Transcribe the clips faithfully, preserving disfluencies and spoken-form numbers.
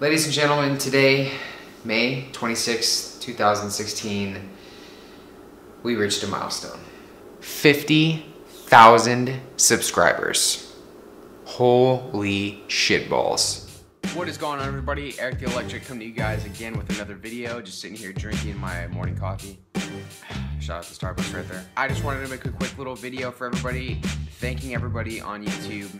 Ladies and gentlemen, today, May twenty-sixth, two thousand sixteen, we reached a milestone. fifty thousand subscribers. Holy shitballs. What is going on, everybody? Erik The Electric coming to you guys again with another video. Just sitting here drinking my morning coffee. Shout out to Starbucks right there. I just wanted to make a quick little video for everybody, thanking everybody on YouTube.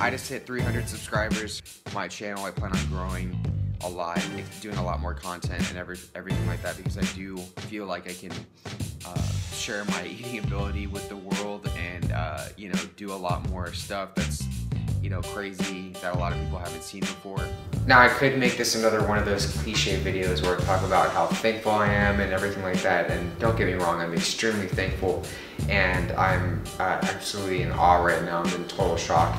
I just hit three hundred subscribers. My channel, I plan on growing a lot, doing a lot more content and every, everything like that, because I do feel like I can uh, share my eating ability with the world and uh, you know, do a lot more stuff that's, you know, crazy, that a lot of people haven't seen before. Now, I could make this another one of those cliche videos where I talk about how thankful I am and everything like that, and don't get me wrong, I'm extremely thankful, and I'm uh, absolutely in awe right now. I'm in total shock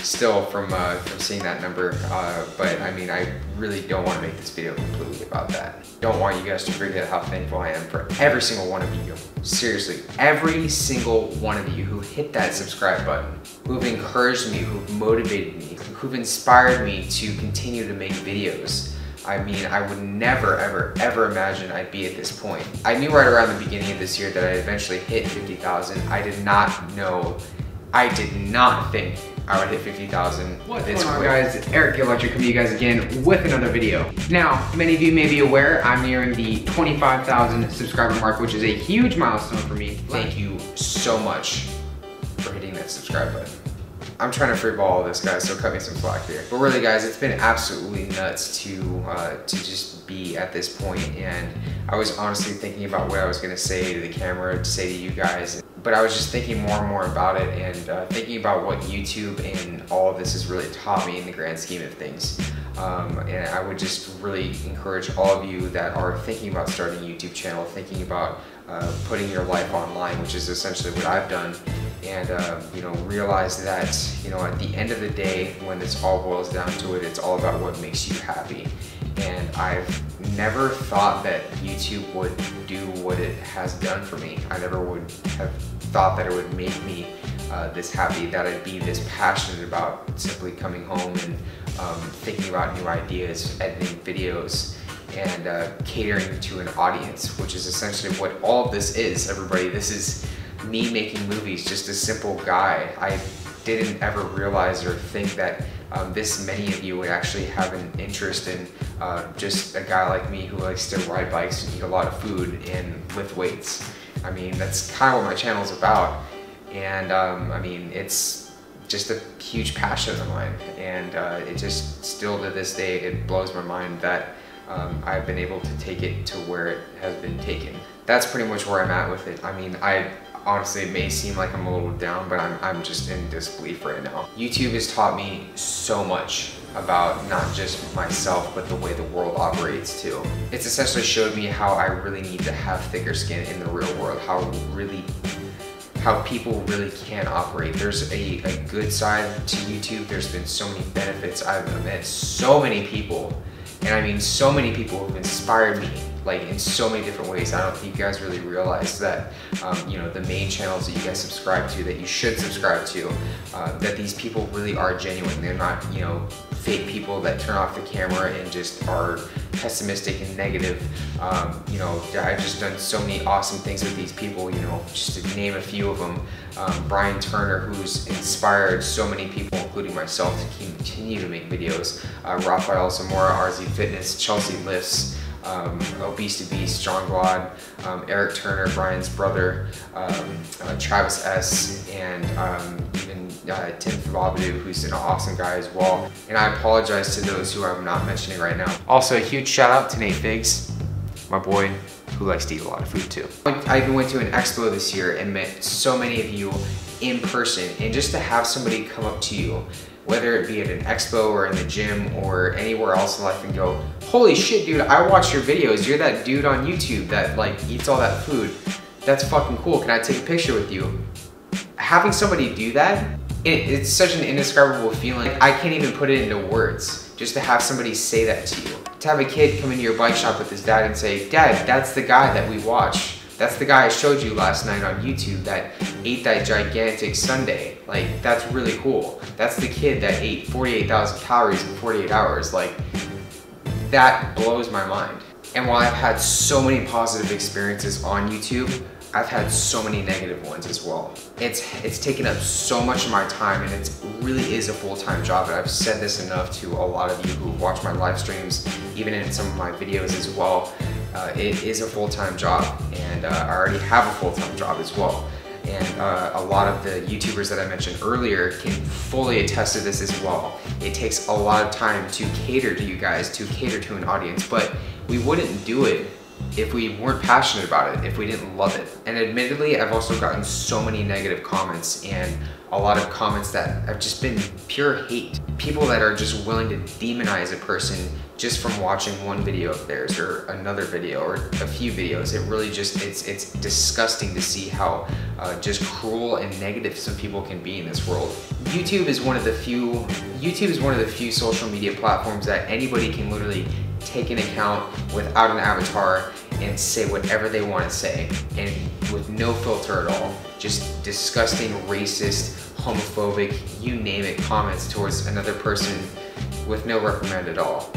still from, uh, from seeing that number, uh, but I mean, I really don't want to make this video completely about that. Don't want you guys to forget how thankful I am for every single one of you. Seriously, every single one of you who hit that subscribe button, who've encouraged me, who've motivated me, who've inspired me to continue to make videos. I mean, I would never, ever, ever imagine I'd be at this point. I knew right around the beginning of this year that I eventually hit fifty thousand. I did not know, I did not think I would hit fifty thousand. What's going on, guys? Erik The Electric coming to you guys again with another video. Now, many of you may be aware, I'm nearing the twenty-five thousand subscriber mark, which is a huge milestone for me. Thank you so much for hitting that subscribe button. I'm trying to free ball all this, guys, so cut me some slack here. But really, guys, it's been absolutely nuts to uh, to just be at this point, and I was honestly thinking about what I was gonna say to the camera, to say to you guys. But I was just thinking more and more about it, and uh, thinking about what YouTube and all of this has really taught me in the grand scheme of things. Um, and I would just really encourage all of you that are thinking about starting a YouTube channel, thinking about uh, putting your life online, which is essentially what I've done, and uh, you know, realize that, you know, at the end of the day, when this all boils down to it, it's all about what makes you happy. And I've never thought that YouTube would do what it has done for me. I never would have thought that it would make me uh, this happy, that I'd be this passionate about simply coming home and um, thinking about new ideas, editing videos, and uh, catering to an audience, which is essentially what all of this is, everybody. This is me making movies, just a simple guy. I didn't ever realize or think that Um, this many of you would actually have an interest in uh, just a guy like me who likes to ride bikes and eat a lot of food and lift weights. I mean, that's kind of what my channel's about, and um, I mean, it's just a huge passion of mine, and uh, it just still to this day, it blows my mind that um, I've been able to take it to where it has been taken. That's pretty much where I'm at with it. I mean, I honestly, it may seem like I'm a little down, but I'm, I'm just in disbelief right now. YouTube has taught me so much about not just myself, but the way the world operates too. It's essentially showed me how I really need to have thicker skin in the real world, how really, how people really can operate. There's a, a good side to YouTube. There's been so many benefits. I've met so many people, and I mean so many people who've inspired me, like in so many different ways. I don't think you guys really realize that, um, you know, the main channels that you guys subscribe to, that you should subscribe to, uh, that these people really are genuine. They're not, you know, fake people that turn off the camera and just are pessimistic and negative. Um, you know, I've just done so many awesome things with these people, you know, just to name a few of them. Um, Brian Turner, who's inspired so many people, including myself, to continue to make videos. Uh, Rafael Zamora, R Z Fitness, Chelsea Lifts, Um, Obese to Beast, John Glod, um, Eric Turner, Brian's brother, um, uh, Travis S, and um, even uh, Tim Favadu, who's an awesome guy as well. And I apologize to those who I'm not mentioning right now. Also, a huge shout out to Nate Biggs, my boy, who likes to eat a lot of food too. I even went to an expo this year and met so many of you in person, and just to have somebody come up to you, whether it be at an expo or in the gym or anywhere else in life, and go, holy shit, dude, I watch your videos. You're that dude on YouTube that like eats all that food. That's fucking cool. Can I take a picture with you? Having somebody do that, it, it's such an indescribable feeling. I can't even put it into words, just to have somebody say that to you. To have a kid come into your bike shop with his dad and say, Dad, that's the guy that we watch. That's the guy I showed you last night on YouTube that ate that gigantic sundae. Like, that's really cool. That's the kid that ate forty-eight thousand calories in forty-eight hours. Like, that blows my mind. And while I've had so many positive experiences on YouTube, I've had so many negative ones as well. It's, it's taken up so much of my time, and it really is a full-time job, and I've said this enough to a lot of you who watch my live streams, even in some of my videos as well. Uh, it is a full-time job, and uh, I already have a full-time job as well. And uh, a lot of the YouTubers that I mentioned earlier can fully attest to this as well. It takes a lot of time to cater to you guys, to cater to an audience, but we wouldn't do it if we weren't passionate about it, if we didn't love it. And admittedly, I've also gotten so many negative comments and a lot of comments that have just been pure hate. People that are just willing to demonize a person just from watching one video of theirs or another video or a few videos. It really just, it's, it's disgusting to see how uh, just cruel and negative some people can be in this world. YouTube is one of the few, YouTube is one of the few social media platforms that anybody can literally take an account without an avatar and say whatever they want to say, and with no filter at all. Just disgusting, racist, homophobic, you name it, comments towards another person with no reprimand at all.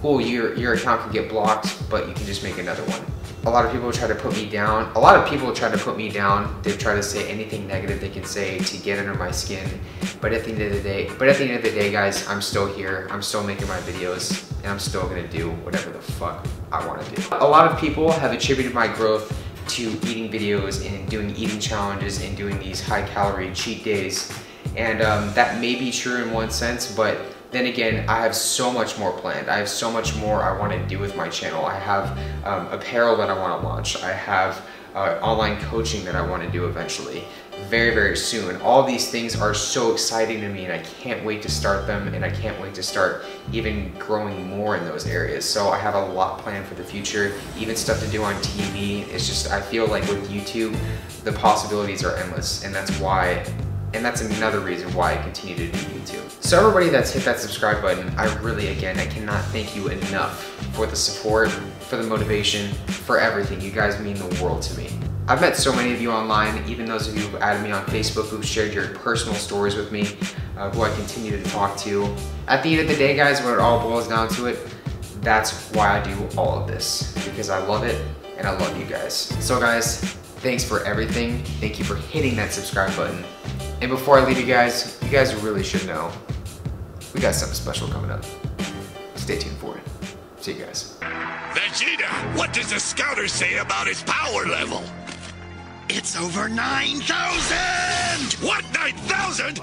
Cool, your, your account can get blocked, but you can just make another one. A lot of people try to put me down. A lot of people try to put me down. They try to say anything negative they can say to get under my skin. But at the end of the day, but at the end of the day, guys, I'm still here. I'm still making my videos, and I'm still gonna do whatever the fuck I want to do. A lot of people have attributed my growth to eating videos and doing eating challenges and doing these high-calorie cheat days, and um, that may be true in one sense, but. Then again, I have so much more planned. I have so much more I want to do with my channel. I have um, apparel that I want to launch. I have uh, online coaching that I want to do eventually, very, very soon. All these things are so exciting to me, and I can't wait to start them, and I can't wait to start even growing more in those areas. So I have a lot planned for the future, even stuff to do on T V. It's just, I feel like with YouTube, the possibilities are endless, and that's why And that's another reason why I continue to do YouTube. So everybody that's hit that subscribe button, I really, again, I cannot thank you enough for the support, for the motivation, for everything. You guys mean the world to me. I've met so many of you online, even those of you who've added me on Facebook, who've shared your personal stories with me, uh, who I continue to talk to. At the end of the day, guys, when it all boils down to it, that's why I do all of this, because I love it and I love you guys. So guys, thanks for everything. Thank you for hitting that subscribe button. And before I leave you guys, you guys really should know, we got something special coming up. Stay tuned for it. See you guys. Vegeta, what does the scouter say about his power level? It's over nine thousand! What, nine thousand?